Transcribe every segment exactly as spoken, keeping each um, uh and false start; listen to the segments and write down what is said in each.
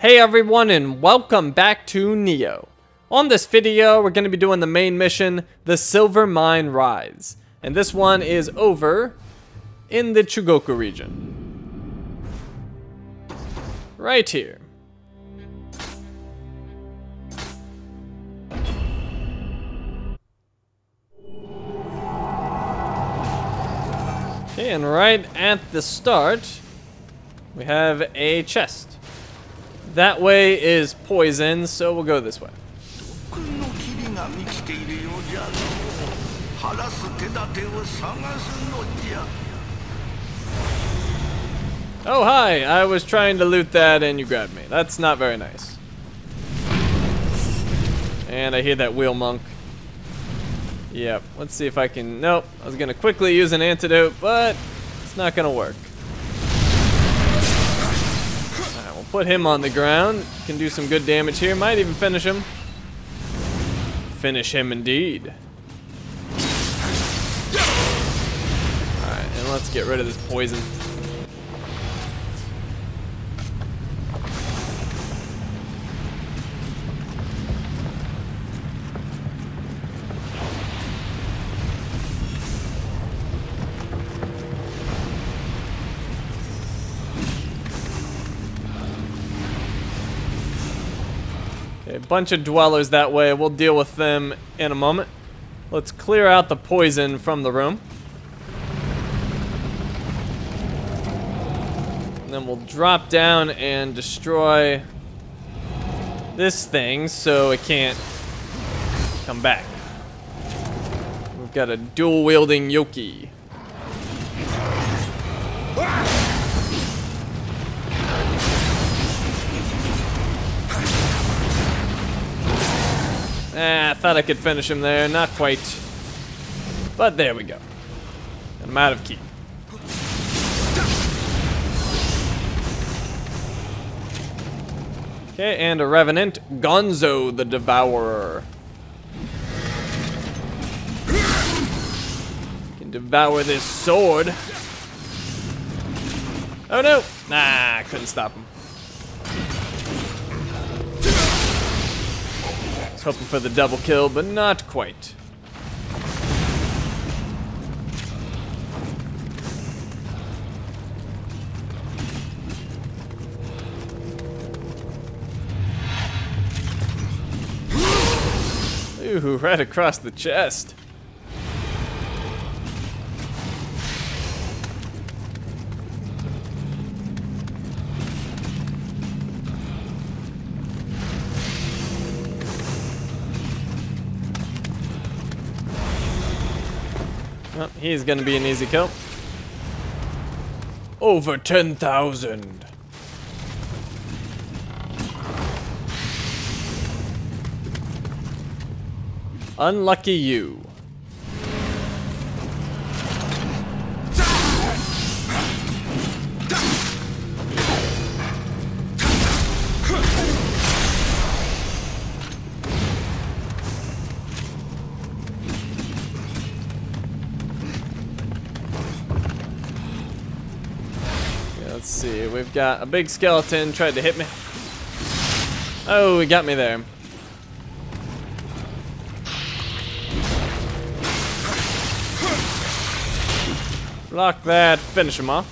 Hey everyone, and welcome back to Nioh. On this video, we're going to be doing the main mission, The Silver Mine Writhes. And this one is over in the Chugoku region. Right here. And right at the start, we have a chest. That way is poison, so we'll go this way. Oh, hi! I was trying to loot that and you grabbed me. That's not very nice. And I hear that wheel monk. Yep, let's see if I can... Nope, I was going to quickly use an antidote, but it's not going to work. Alright, we'll put him on the ground. Can do some good damage here. Might even finish him. Finish him indeed. Alright, and let's get rid of this poison. A bunch of dwellers that way. We'll deal with them in a moment. Let's clear out the poison from the room. And then we'll drop down and destroy this thing so it can't come back. We've got a dual-wielding Yoki. Eh, I thought I could finish him there. Not quite. But there we go. I'm out of key. Okay, and a revenant. Gonzo the Devourer. Can devour this sword. Oh no! Nah, I couldn't stop him. Hoping for the double kill, but not quite. Ooh, right across the chest. Oh, he's gonna be an easy kill. Over ten thousand. Unlucky you. Let's see, we've got a big skeleton tried to hit me. Oh, he got me there. Block that, finish him off.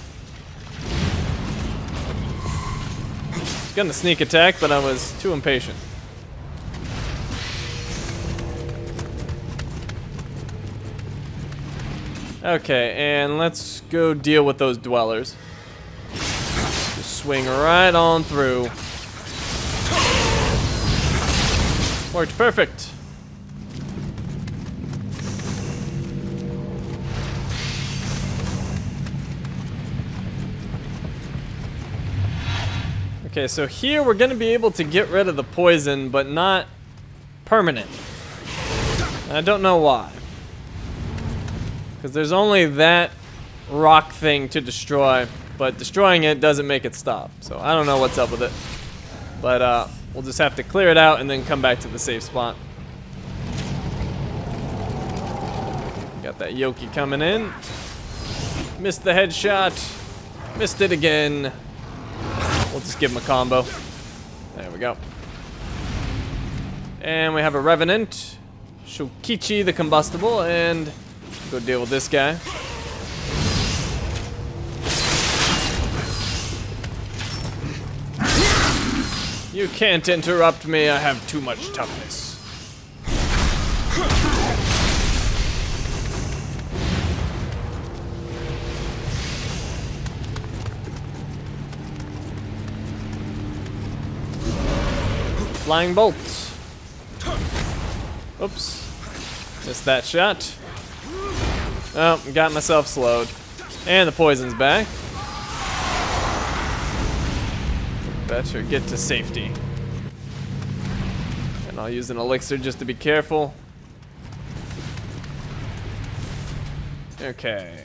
He's gonna sneak attack, but I was too impatient. Okay, and let's go deal with those dwellers. Swing right on through. Worked perfect. Okay, so here we're gonna be able to get rid of the poison, but not permanent. I don't know why. Because there's only that rock thing to destroy. But destroying it doesn't make it stop. So I don't know what's up with it. But uh, we'll just have to clear it out and then come back to the safe spot. Got that Yoki coming in. Missed the headshot. Missed it again. We'll just give him a combo. There we go. And we have a Revenant, Shukichi the Combustible, and go deal with this guy. You can't interrupt me, I have too much toughness. Flying bolts. Oops. Missed that shot. Oh, got myself slowed. And the poison's back. Better get to safety. And I'll use an elixir just to be careful. Okay.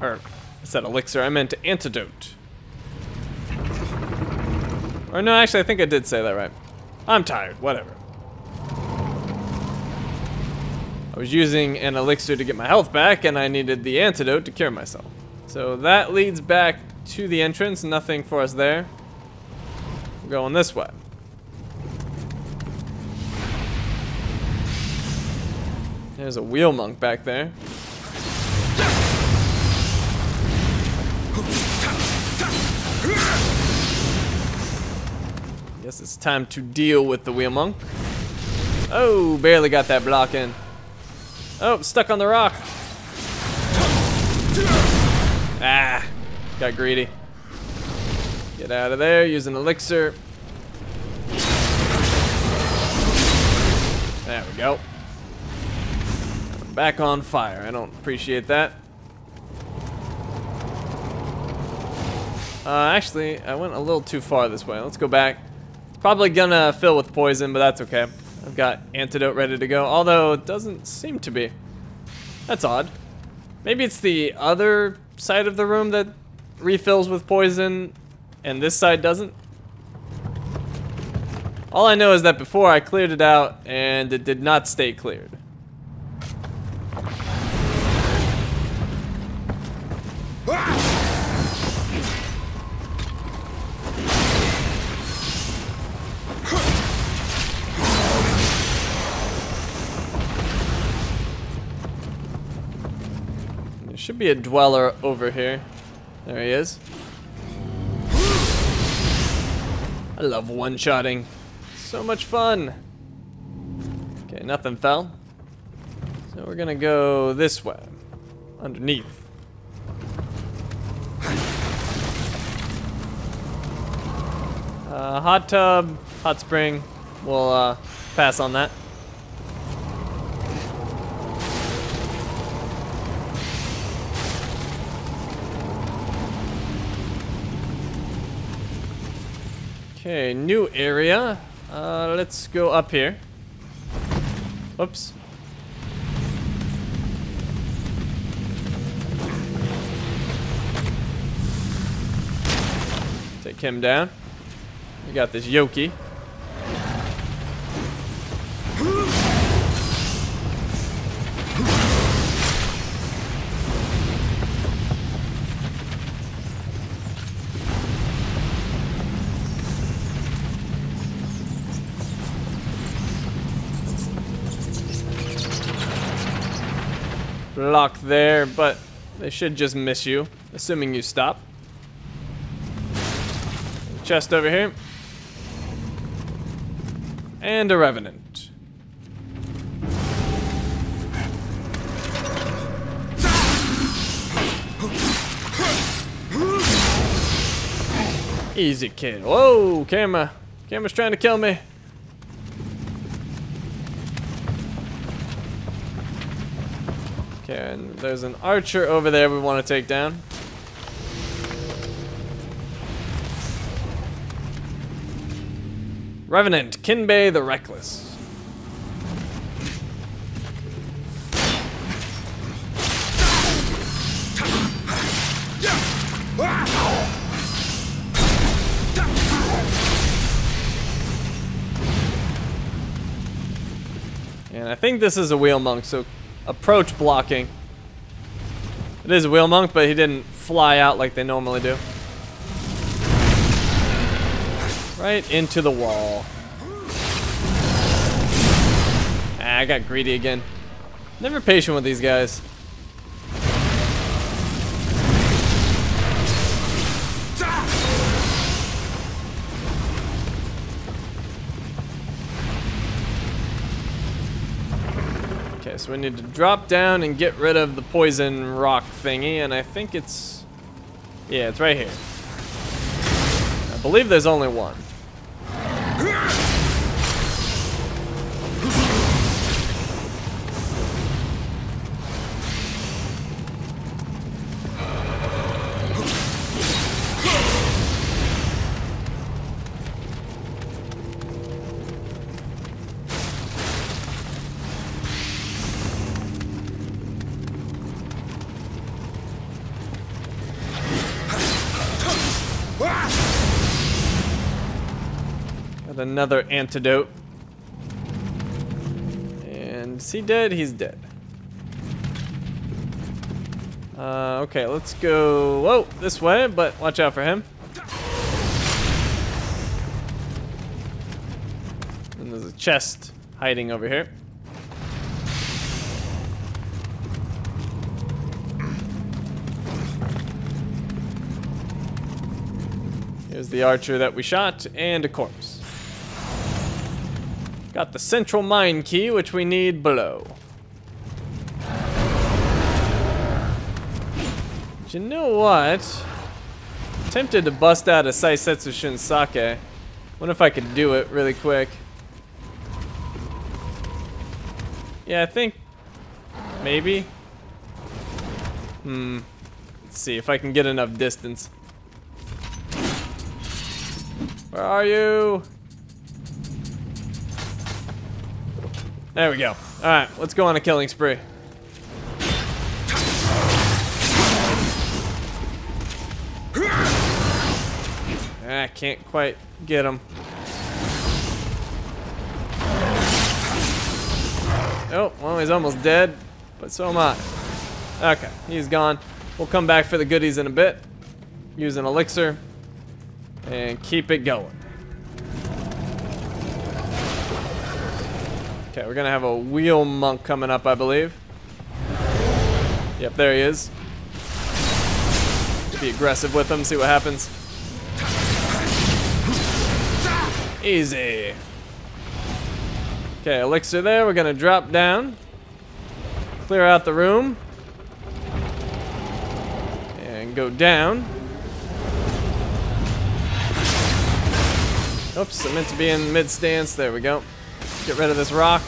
Or, I said elixir, I meant antidote. Or no, actually, I think I did say that right. I'm tired, whatever. I was using an elixir to get my health back, and I needed the antidote to cure myself. So that leads back to the entrance. Nothing for us there. We're going this way. There's a wheel monk back there. Guess it's time to deal with the wheel monk. Oh, barely got that block in. Oh, stuck on the rock. Ah, got greedy. Get out of there, use an elixir. There we go. Back on fire, I don't appreciate that. Uh, actually, I went a little too far this way, let's go back. Probably gonna fill with poison, but that's okay. I've got antidote ready to go, although it doesn't seem to be. That's odd. Maybe it's the other side of the room that refills with poison, and this side doesn't? All I know is that before I cleared it out, and it did not stay cleared. Should be a dweller over here. There he is. I love one-shotting. So much fun. Okay, nothing fell. So we're gonna go this way. Underneath. Uh, hot tub, hot spring. We'll uh, pass on that. Okay, new area. Uh, let's go up here. Oops. Take him down. We got this Yoki. Block there, but they should just miss you, assuming you stop. Chest over here. And a Revenant. Easy, kid. Whoa, camera. Camera's trying to kill me. Okay, and there's an archer over there we want to take down. Revenant, Kinbei the Reckless. And I think this is a wheel monk, so approach blocking. It is a wheel monk, but he didn't fly out like they normally do. Right into the wall. Ah, I got greedy again. Never patient with these guys. Okay, so we need to drop down and get rid of the poison rock thingy, and I think it's... yeah, it's right here. I believe there's only one. Another antidote. And is he dead? He's dead. Uh, okay, let's go. Whoa, this way, but watch out for him. And there's a chest hiding over here. Here's the archer that we shot, and a corpse. Got the central mine key, which we need below. But you know what? I'm tempted to bust out a Saisetsu Shinsake. Wonder if I could do it really quick. Yeah, I think maybe. Hmm. Let's see if I can get enough distance. Where are you? There we go. All right, let's go on a killing spree. I can't quite get him. Oh, well, he's almost dead, but so am I. Okay, he's gone. We'll come back for the goodies in a bit. Use an elixir and keep it going. Okay, we're gonna have a wheel monk coming up, I believe. Yep, there he is. Be aggressive with him, see what happens. Easy. Okay, elixir there, we're gonna drop down. Clear out the room. And go down. Oops, I meant to be in mid-stance, there we go. Get rid of this rock.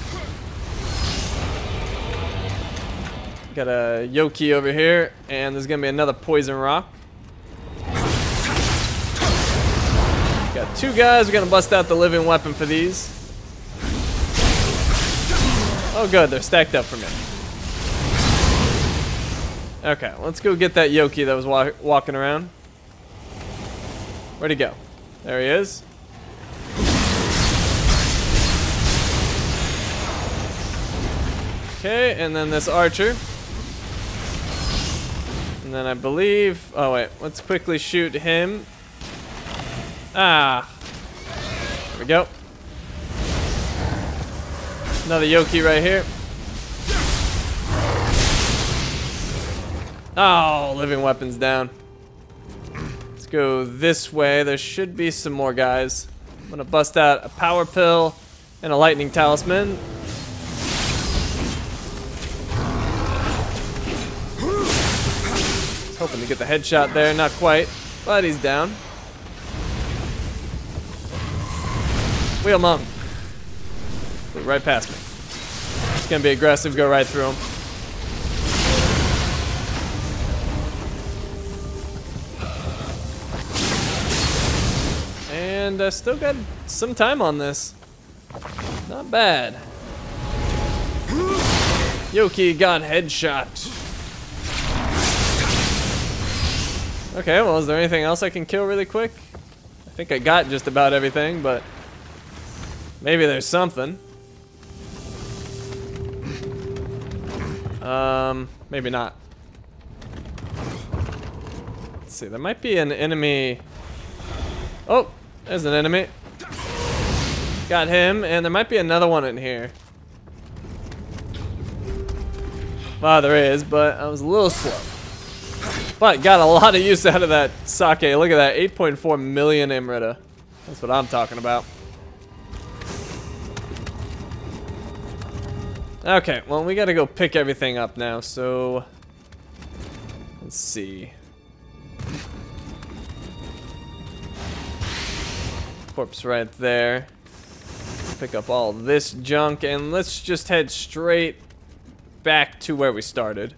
Got a Yoki over here, and there's gonna be another poison rock. Got two guys, we're gonna bust out the living weapon for these. Oh good, they're stacked up for me. Okay, let's go get that Yoki that was wa walking around. Where'd he go? There he is. Okay, and then this archer. And then I believe... oh, wait. Let's quickly shoot him. Ah. There we go. Another Yoki right here. Oh, living weapons down. Let's go this way. There should be some more guys. I'm going to bust out a power pill and a lightning talisman. Hoping to get the headshot there, not quite, but he's down. Wheel monk. Flew right past me. It's gonna be aggressive, go right through him. And I uh, still got some time on this. Not bad. Yoki got headshot. Okay, well, is there anything else I can kill really quick? I think I got just about everything, but maybe there's something. Um, maybe not. Let's see, there might be an enemy. Oh, there's an enemy. Got him, and there might be another one in here. Wow, there is, but I was a little slow. But got a lot of use out of that sake. Look at that, eight point four million Amrita. That's what I'm talking about. Okay, well, we gotta go pick everything up now, so let's see. Corpse right there. Pick up all this junk, and let's just head straight back to where we started.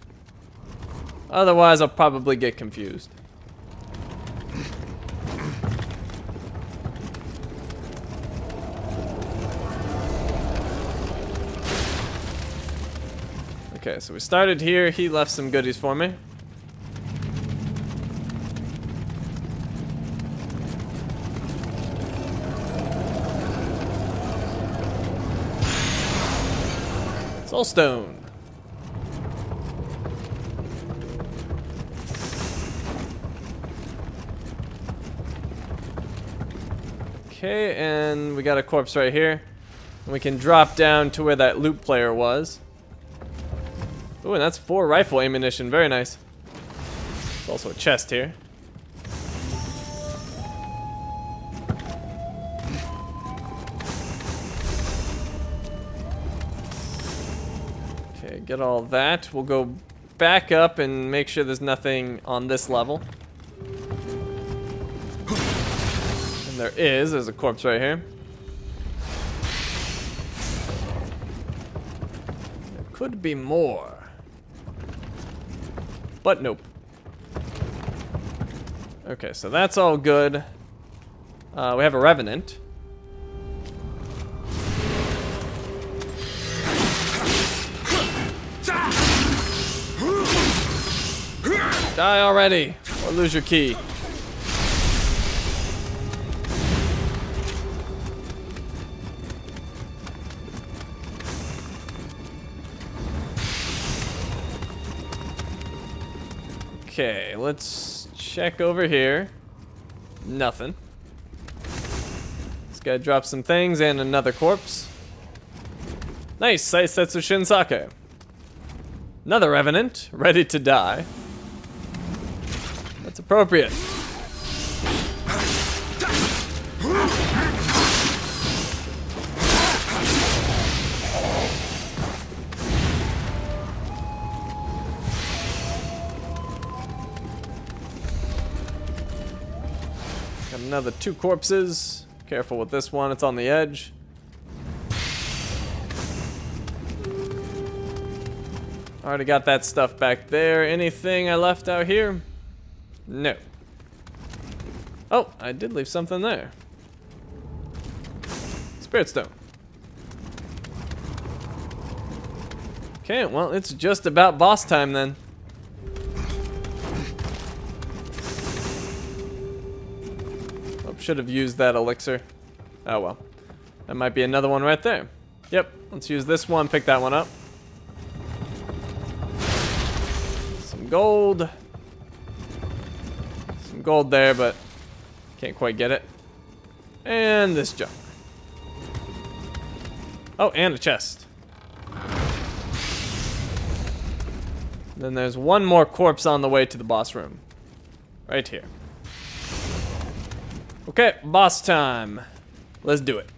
Otherwise, I'll probably get confused. Okay, so we started here, he left some goodies for me. Soulstone. Okay, and we got a corpse right here. And we can drop down to where that loot player was. Ooh, and that's four rifle ammunition. Very nice. There's also a chest here. Okay, get all that. We'll go back up and make sure there's nothing on this level. And there is. There's a corpse right here. There could be more. But nope. Okay, so that's all good. Uh, we have a revenant. Die already, or lose your key. Okay, let's check over here. Nothing. This guy dropped some things and another corpse. Nice, Saisetsu Shinsake. Another revenant, ready to die. That's appropriate. Another two corpses. Careful with this one, it's on the edge. Already got that stuff back there. Anything I left out here? No. Oh, I did leave something there. Spirit stone. Okay, well, it's just about boss time then. Should have used that elixir. Oh well. That might be another one right there. Yep, let's use this one, pick that one up. Some gold. Some gold there, but can't quite get it. And this junk. Oh, and a chest. And then there's one more corpse on the way to the boss room. Right here. Okay, boss time. Let's do it.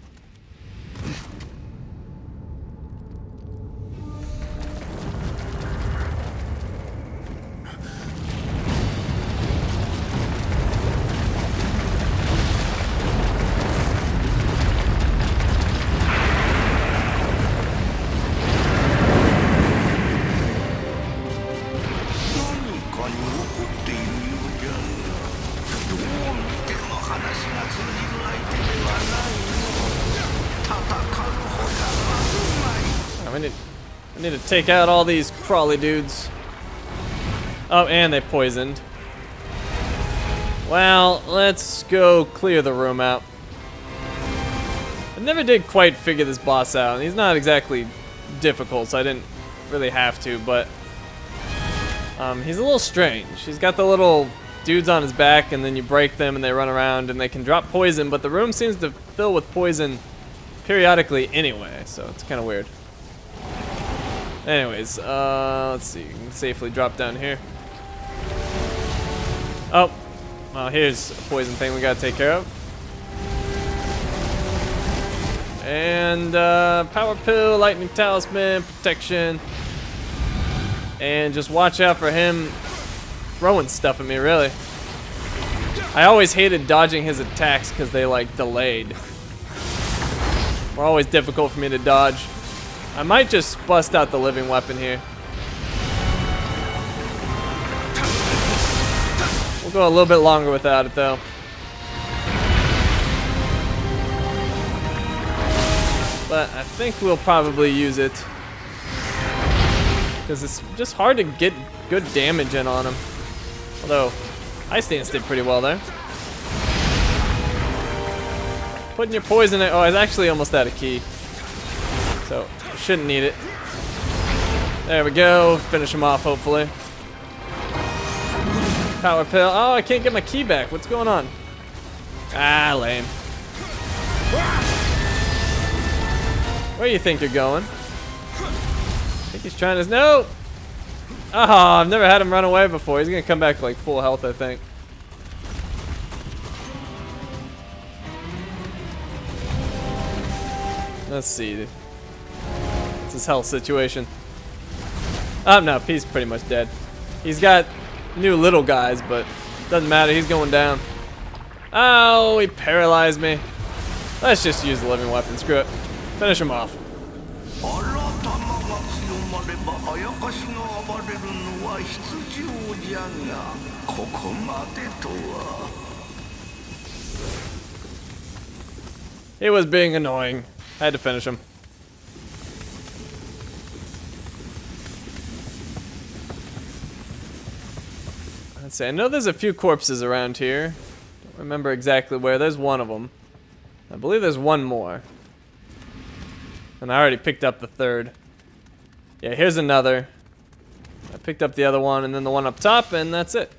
Take out all these crawly dudes. Oh, and they poisoned. Well, let's go clear the room out. I never did quite figure this boss out, and he's not exactly difficult, so I didn't really have to, but um, he's a little strange. He's got the little dudes on his back, and then you break them, and they run around, and they can drop poison, but the room seems to fill with poison periodically anyway, so it's kind of weird. Anyways, uh, let's see. You can safely drop down here. Oh, well, here's a poison thing we gotta take care of. And uh, power pill, lightning talisman, protection, and just watch out for him throwing stuff at me. Really, I always hated dodging his attacks because they like delayed. Were always difficult for me to dodge. I might just bust out the living weapon here. We'll go a little bit longer without it though. But I think we'll probably use it. Because it's just hard to get good damage in on him. Although, Ice Dance did pretty well there. Putting your poison in. Oh, I was actually almost out of key. So, shouldn't need it. There we go. Finish him off, hopefully. Power pill. Oh, I can't get my key back. What's going on? Ah, lame. Where do you think you're going? I think he's trying to... No! Oh, I've never had him run away before. He's going to come back to like full health, I think. Let's see. What's his health situation? Oh, no. He's pretty much dead. He's got new little guys, but doesn't matter. He's going down. Oh, he paralyzed me. Let's just use the living weapon. Screw it. Finish him off. He was being annoying. I had to finish him. Let's see. I know there's a few corpses around here. Don't remember exactly where. There's one of them. I believe there's one more. And I already picked up the third. Yeah, here's another. I picked up the other one and then the one up top, and that's it.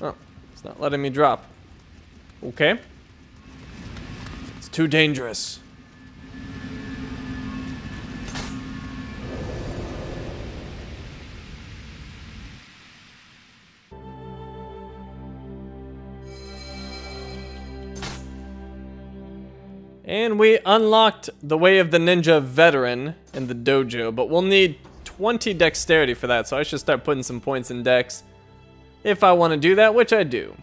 Oh, it's not letting me drop. Okay. It's too dangerous. And we unlocked the Way of the Ninja Veteran in the dojo, but we'll need twenty dexterity for that, so I should start putting some points in dex if I want to do that, which I do.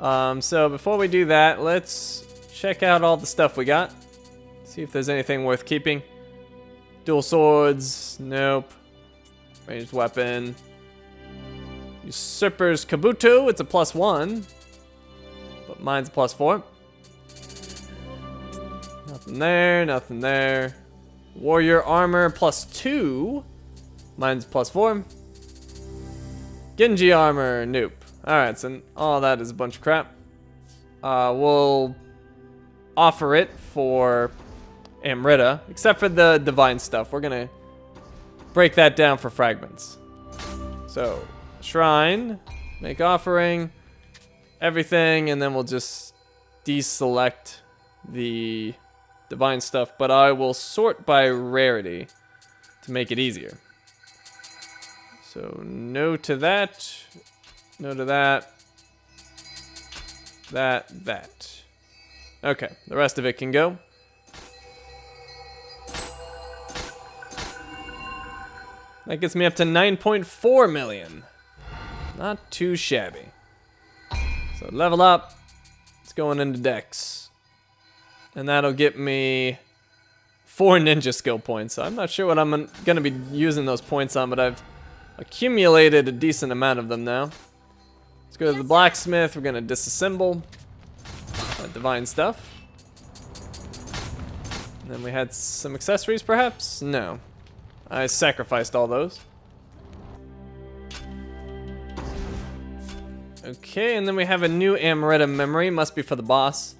Um, so before we do that, let's check out all the stuff we got. See if there's anything worth keeping. Dual swords, nope. Ranged weapon. Usurper's Kabuto, it's a plus one, but mine's a plus four. Nothing there, nothing there. Warrior armor plus two. Mine's plus four. Genji armor, nope. Alright, so all that is a bunch of crap. Uh, we'll offer it for Amrita, except for the divine stuff. We're gonna break that down for fragments. So, shrine, make offering, everything, and then we'll just deselect the divine stuff, but I will sort by rarity to make it easier. So no to that, no to that, that, that. Okay, the rest of it can go. That gets me up to nine point four million. Not too shabby. So level up, it's going into dex. And that'll get me four ninja skill points. So I'm not sure what I'm gonna be using those points on, but I've accumulated a decent amount of them now. Let's go to the blacksmith. We're gonna disassemble that divine stuff. And then we had some accessories, perhaps? No. I sacrificed all those. Okay, and then we have a new Amrita memory. Must be for the boss.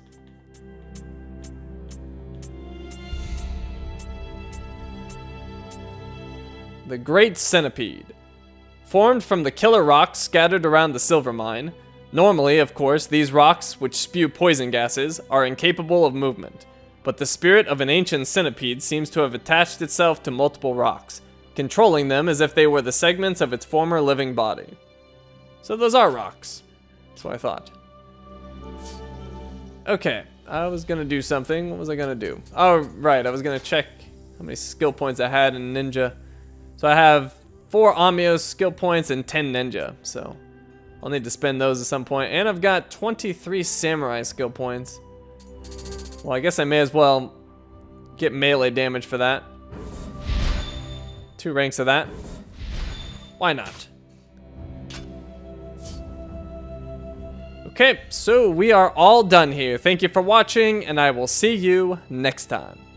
The Great Centipede. Formed from the killer rocks scattered around the silver mine. Normally, of course, these rocks, which spew poison gases, are incapable of movement. But the spirit of an ancient centipede seems to have attached itself to multiple rocks, controlling them as if they were the segments of its former living body. So those are rocks. That's what I thought. Okay, I was gonna do something. What was I gonna do? Oh, right, I was gonna check how many skill points I had in ninja. So I have four Amyo's skill points and ten ninja, so I'll need to spend those at some point. And I've got twenty-three samurai skill points. Well, I guess I may as well get melee damage for that. Two ranks of that. Why not? Okay, so we are all done here. Thank you for watching, and I will see you next time.